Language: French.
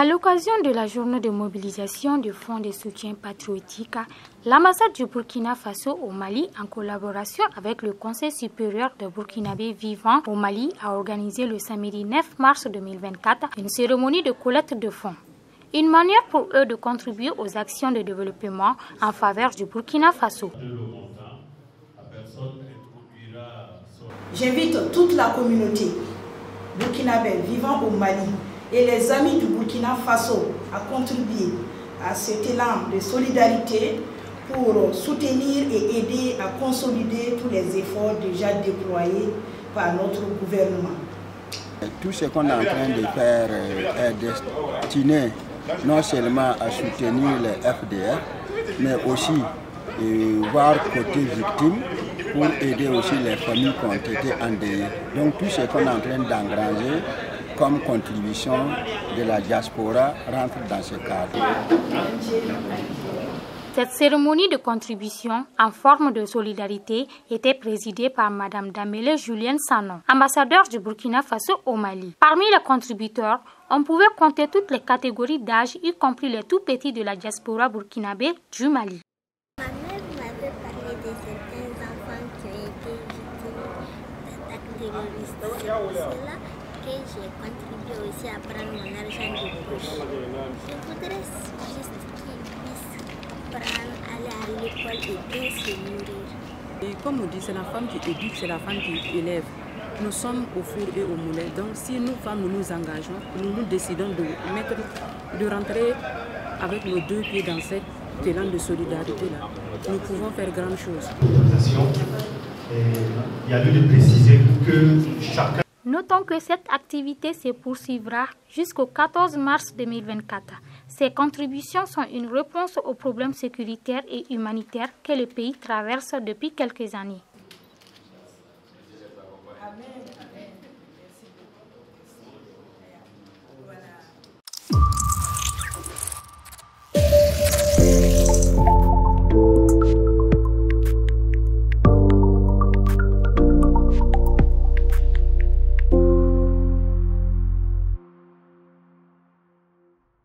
À l'occasion de la journée de mobilisation du Fonds de soutien patriotique, l'ambassade du Burkina Faso au Mali, en collaboration avec le Conseil supérieur des Burkinabé vivant au Mali, a organisé le samedi 9 mars 2024 une cérémonie de collecte de fonds. Une manière pour eux de contribuer aux actions de développement en faveur du Burkina Faso. J'invite toute la communauté burkinabé vivant au Mali et les amis du Burkina Faso à contribuer à cet élan de solidarité pour soutenir et aider à consolider tous les efforts déjà déployés par notre gouvernement. Tout ce qu'on est en train de faire est destiné non seulement à soutenir les FDR, mais aussi voir côté victime pour aider aussi les familles qui ont été endeuillées. Donc tout ce qu'on est en train d'engranger comme contribution de la diaspora rentre dans ce cadre. Cette cérémonie de contribution en forme de solidarité était présidée par Mme Damélé Julien Sanon, ambassadeur du Burkina Faso au Mali. Parmi les contributeurs, on pouvait compter toutes les catégories d'âge, y compris les tout petits de la diaspora burkinabé du Mali. Ma mère m'avait parlé de certains enfants qui ont été victimes d'attaques terroristes. J'ai contribué aussi à prendre mon argent de poche. Je voudrais juste qu'ils puissent prendre, aller à l'école et bien se nourrir. Et comme on dit, c'est la femme qui éduque, c'est la femme qui élève. Nous sommes au four et au moulin. Donc si nous femmes, nous nous engageons, nous décidons de rentrer avec nos deux pieds dans cet élan de solidarité-là, nous pouvons faire grand chose. Il y a lieu de préciser que chacun... Notons que cette activité se poursuivra jusqu'au 14 mars 2024. Ces contributions sont une réponse aux problèmes sécuritaires et humanitaires que le pays traverse depuis quelques années.